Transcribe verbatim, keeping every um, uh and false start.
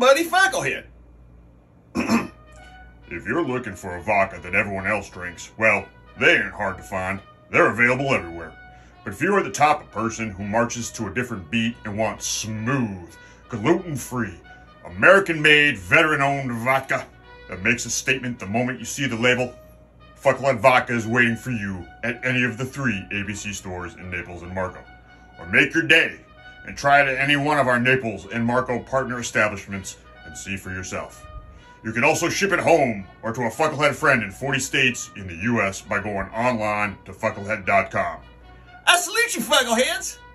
buddy Fuklehead. If you're looking for a vodka that everyone else drinks, well, they ain't hard to find. They're available everywhere. But if you are the type of person who marches to a different beat and wants smooth, gluten-free, American-made, veteran-owned vodka that makes a statement the moment you see the label, Fuklehead Vodka is waiting for you at any of the three A B C stores in Naples and Marco. Or make your day and try it at any one of our Naples and Marco partner establishments and see for yourself. You can also ship it home or to a Fuklehead friend in forty states in the U S by going online to Fuklehead dot com. I salute you, Fukleheads!